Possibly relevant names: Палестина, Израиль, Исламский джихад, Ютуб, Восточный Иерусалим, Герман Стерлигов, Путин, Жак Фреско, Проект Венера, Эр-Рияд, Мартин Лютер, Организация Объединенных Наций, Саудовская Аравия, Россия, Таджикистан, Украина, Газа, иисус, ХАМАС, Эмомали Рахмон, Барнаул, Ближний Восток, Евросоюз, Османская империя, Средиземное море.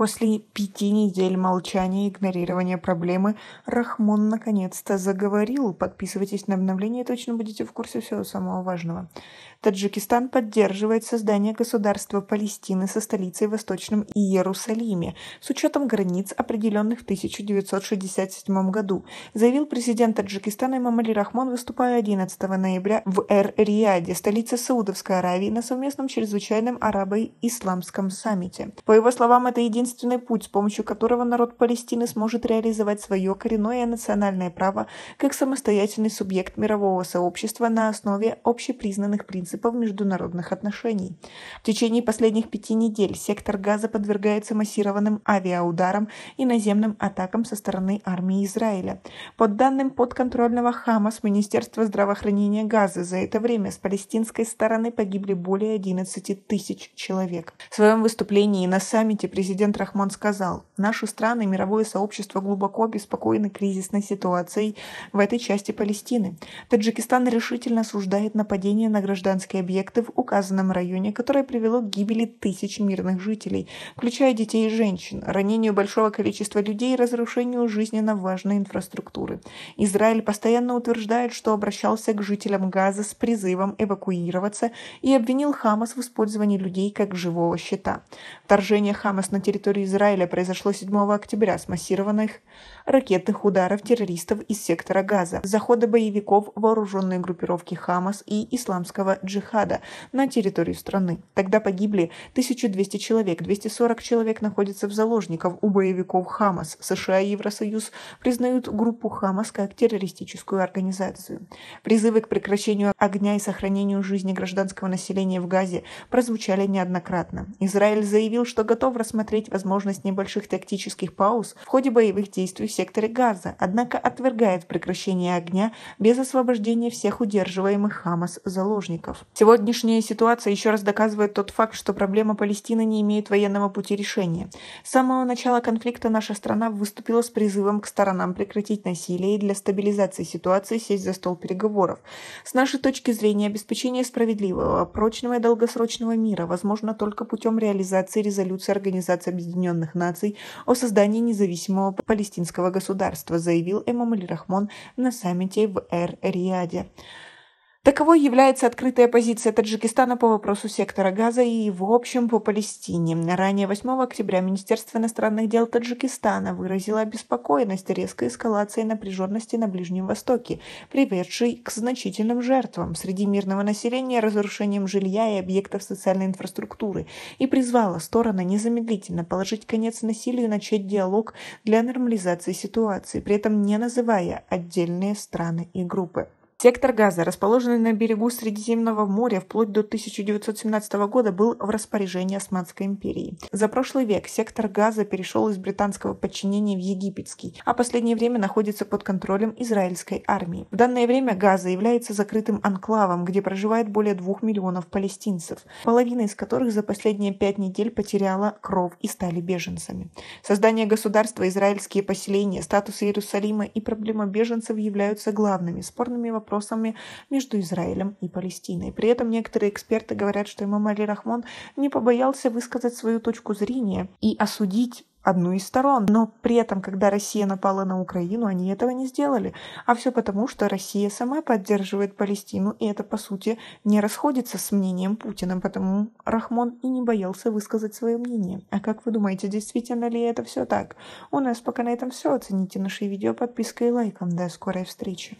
После 5 недель молчания и игнорирования проблемы Рахмон наконец-то заговорил. Подписывайтесь на обновления, точно будете в курсе всего самого важного. Таджикистан поддерживает создание государства Палестины со столицей в Восточном Иерусалиме с учетом границ, определенных в 1967 году, заявил президент Таджикистана Эмомали Рахмон, выступая 11 ноября в Эр-Рияде, столице Саудовской Аравии, на совместном чрезвычайном арабо-исламском саммите. По его словам, это единственный путь, с помощью которого народ Палестины сможет реализовать свое коренное национальное право как самостоятельный субъект мирового сообщества на основе общепризнанных принципов международных отношений. В течение последних 5 недель сектор Газа подвергается массированным авиаударам и наземным атакам со стороны армии Израиля. По данным подконтрольного ХАМАС Министерства здравоохранения Газы, за это время с палестинской стороны погибли более 11 тысяч человек. В своем выступлении на саммите президент Рахмон сказал: «Наши страны и мировое сообщество глубоко обеспокоены кризисной ситуацией в этой части Палестины. Таджикистан решительно осуждает нападение на гражданские объекты в указанном районе, которое привело к гибели тысяч мирных жителей, включая детей и женщин, ранению большого количества людей и разрушению жизненно важной инфраструктуры. Израиль постоянно утверждает, что обращался к жителям Газы с призывом эвакуироваться и обвинил ХАМАС в использовании людей как живого щита. Вторжение ХАМАС на территории Израиля произошло 7 октября с массированных ракетных ударов террористов из сектора Газа, захода боевиков вооруженной группировки ХАМАС и Исламского джихада на территорию страны. Тогда погибли 1200 человек, 240 человек находятся в заложниках у боевиков ХАМАС. США и Евросоюз признают группу ХАМАС как террористическую организацию. Призывы к прекращению огня и сохранению жизни гражданского населения в Газе прозвучали неоднократно. Израиль заявил, что готов рассмотреть возможность небольших тактических пауз в ходе боевых действий в секторе Газа, однако отвергает прекращение огня без освобождения всех удерживаемых ХАМАС заложников. Сегодняшняя ситуация еще раз доказывает тот факт, что проблема Палестины не имеет военного пути решения. С самого начала конфликта наша страна выступила с призывом к сторонам прекратить насилие и для стабилизации ситуации сесть за стол переговоров. С нашей точки зрения, обеспечение справедливого, прочного и долгосрочного мира возможно только путем реализации резолюции Организации Объединенных Наций о создании независимого палестинского государства, заявил Эмомали Рахмон на саммите в Эр-Рияде. Таковой является открытая позиция Таджикистана по вопросу сектора Газа и, в общем, по Палестине. Ранее 8 октября Министерство иностранных дел Таджикистана выразило обеспокоенность резкой эскалации напряженности на Ближнем Востоке, приведшей к значительным жертвам среди мирного населения, разрушением жилья и объектов социальной инфраструктуры, и призвало стороны незамедлительно положить конец насилию и начать диалог для нормализации ситуации, при этом не называя отдельные страны и группы. Сектор Газа, расположенный на берегу Средиземного моря вплоть до 1917 года, был в распоряжении Османской империи. За прошлый век сектор Газа перешел из британского подчинения в египетский, а в последнее время находится под контролем израильской армии. В данное время Газа является закрытым анклавом, где проживает более 2 миллионов палестинцев, половина из которых за последние 5 недель потеряла кров и стали беженцами. Создание государства, израильские поселения, статус Иерусалима и проблема беженцев являются главными спорными вопросами между Израилем и Палестиной. При этом некоторые эксперты говорят, что Эмомали Рахмон не побоялся высказать свою точку зрения и осудить одну из сторон. Но при этом, когда Россия напала на Украину, они этого не сделали. А все потому, что Россия сама поддерживает Палестину, и это, по сути, не расходится с мнением Путина. Потому Рахмон и не боялся высказать свое мнение. А как вы думаете, действительно ли это все так? У нас пока на этом все. Оцените наши видео подпиской и лайком. До скорой встречи.